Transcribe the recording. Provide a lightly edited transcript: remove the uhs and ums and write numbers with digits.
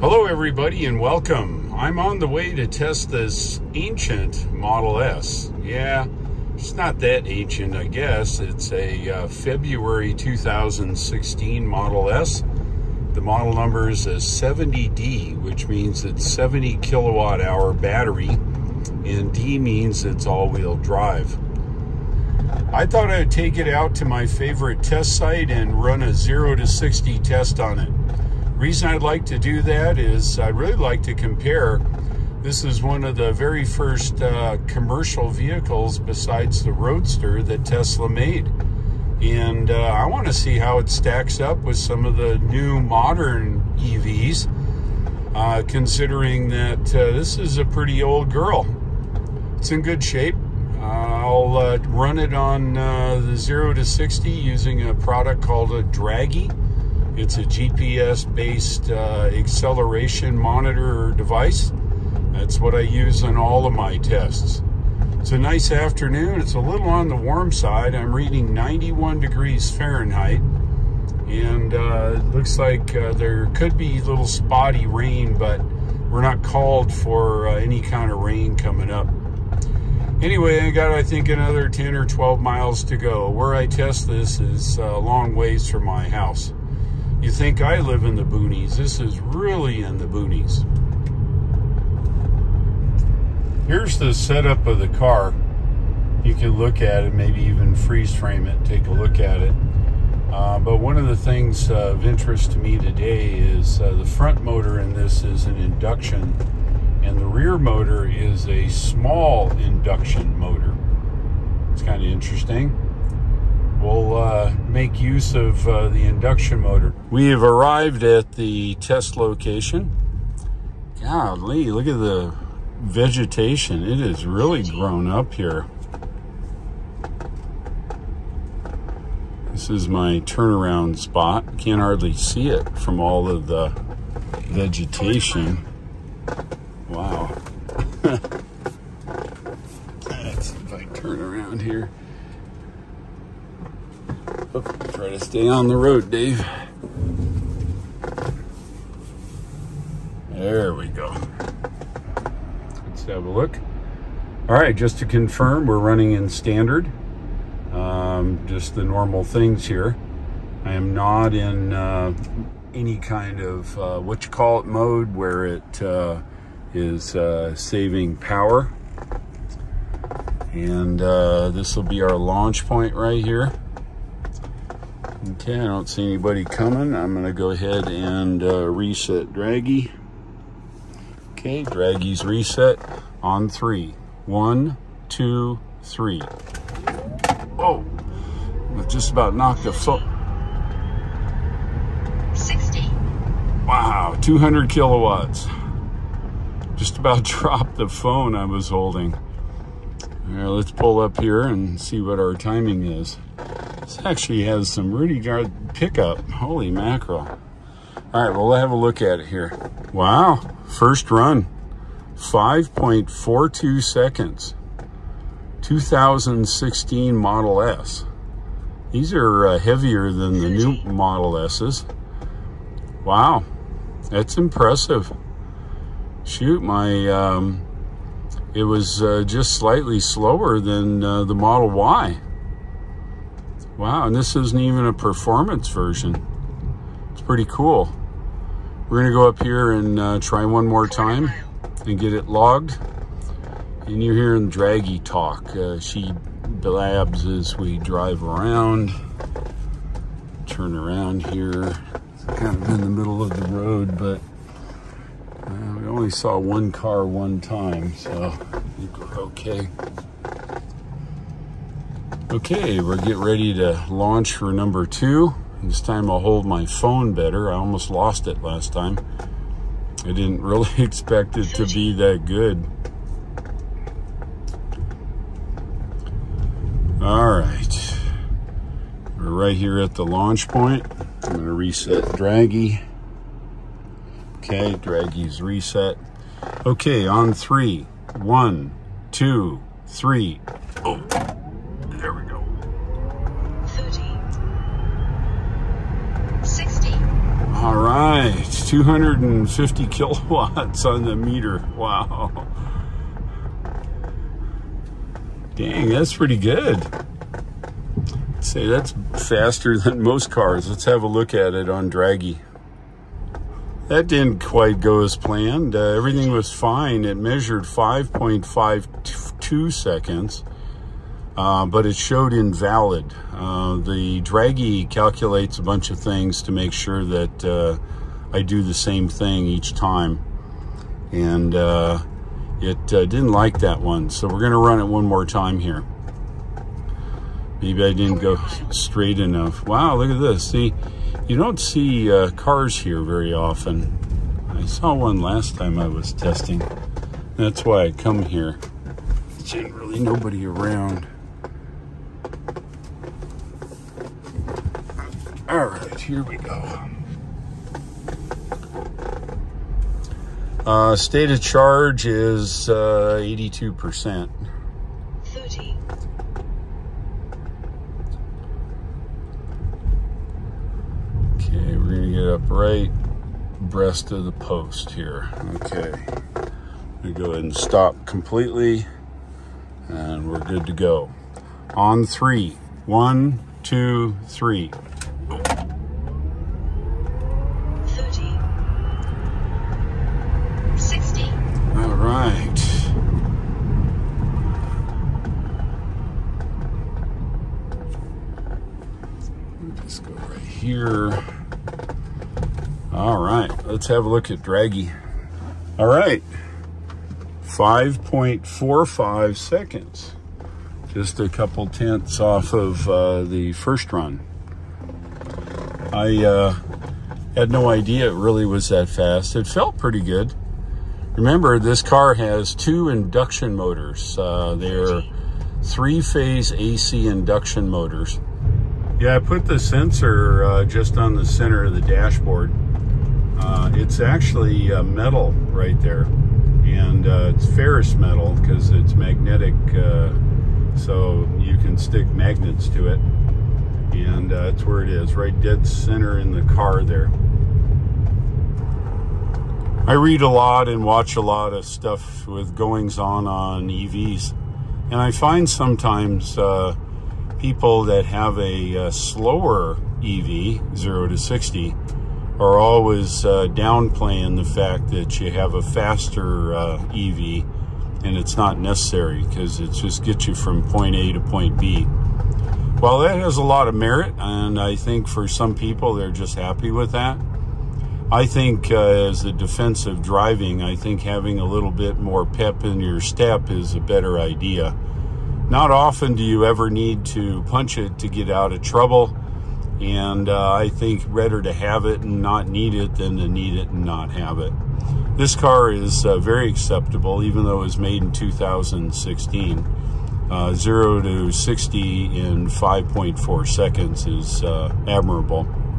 Hello everybody and welcome. I'm on the way to test this ancient Model S. Yeah, it's not that ancient, I guess. It's a February 2016 Model S. The model number is a 70D, which means it's 70 kilowatt hour battery, and D means it's all-wheel drive. I thought I'd take it out to my favorite test site and run a 0 to 60 test on it. Reason I'd like to do that is I'd really like to compare. This is one of the very first commercial vehicles besides the Roadster that Tesla made, and I want to see how it stacks up with some of the new modern EVs, considering that this is a pretty old girl. It's in good shape. I'll run it on the 0 to 60 using a product called a Draggy. It's a GPS-based acceleration monitor or device. That's what I use in all of my tests. It's a nice afternoon. It's a little on the warm side. I'm reading 91 degrees Fahrenheit. And it looks like there could be little spotty rain, but we're not called for any kind of rain coming up. Anyway, I got, I think, another 10 or 12 miles to go. Where I test this is a long ways from my house. You think I live in the boonies. This is really in the boonies. Here's the setup of the car. You can look at it, maybe even freeze frame it, take a look at it. But one of the things of interest to me today is the front motor in this is an induction, and the rear motor is a small induction motor. It's kind of interesting. We'll make use of the induction motor. We have arrived at the test location. Golly, look at the vegetation. It is really grown up here. This is my turnaround spot. Can't hardly see it from all of the vegetation. Wow. Let's see if I turn around here. Oops, try to stay on the road, Dave. There we go. Let's have a look. All right, just to confirm, we're running in standard. Just the normal things here. I am not in any kind of what you call it mode where it is saving power. And this will be our launch point right here. Okay, I don't see anybody coming. I'm going to go ahead and reset Draggy. Okay, Draggy's reset on 3. 1, 2, 3. Whoa! I just about knocked the foot. 60. Wow, 200 kilowatts. Just about dropped the phone I was holding. Now, let's pull up here and see what our timing is. This actually has some really good pickup. Holy mackerel. All right, well, we'll have a look at it here. Wow, first run, 5.42 seconds. 2016 Model S. These are heavier than the new Model S's. Wow, that's impressive. Shoot, my, it was just slightly slower than the Model Y. Wow, and this isn't even a performance version. It's pretty cool. We're going to go up here and try one more time and get it logged. And you're hearing Draggy talk. She blabs as we drive around. Turn around here. It's kind of in the middle of the road, but we only saw one car one time, so I think we're okay. Okay, we're getting ready to launch for number 2. This time I'll hold my phone better. I almost lost it last time. I didn't really expect it to be that good. All right. We're right here at the launch point. I'm going to reset Draggy. Okay, Draggy's reset. Okay, on 3. 1, 2, 3. Oh, there we go. 30. 60. All right, 250 kilowatts on the meter. Wow. Dang, that's pretty good. I'd say that's faster than most cars. Let's have a look at it on Draggy. That didn't quite go as planned. Everything was fine. It measured 5.52 seconds, but it showed invalid. The Draggy calculates a bunch of things to make sure that I do the same thing each time. And it didn't like that one. So we're going to run it one more time here. Maybe I didn't go straight enough. Wow, look at this. See, you don't see cars here very often. I saw one last time I was testing. That's why I come here. There ain't really nobody around. All right, here we go. State of charge is 82%. 30. Up right breast of the post here. Okay, I'm gonna go ahead and stop completely, and we're good to go. On 3. 1, 2, 3. 30. 60. All right. Let's go right here. All right, let's have a look at Draggy. All right, 5.45 seconds. Just a couple tenths off of the first run. I had no idea it really was that fast. It felt pretty good. Remember, this car has 2 induction motors. They're 3-phase AC induction motors. Yeah, I put the sensor just on the center of the dashboard. It's actually metal right there, and it's ferrous metal because it's magnetic, so you can stick magnets to it, and that's where it is, right dead center in the car there. I read a lot and watch a lot of stuff with goings-on on EVs, and I find sometimes people that have a slower EV, 0 to 60, are always downplaying the fact that you have a faster EV, and it's not necessary because it just gets you from point A to point B. Well, that has a lot of merit, and I think for some people they're just happy with that. I think as a defense of driving, I think having a little bit more pep in your step is a better idea. Not often do you ever need to punch it to get out of trouble. And I think better to have it and not need it than to need it and not have it. This car is very acceptable, even though it was made in 2016. 0 to 60 in 5.4 seconds is admirable.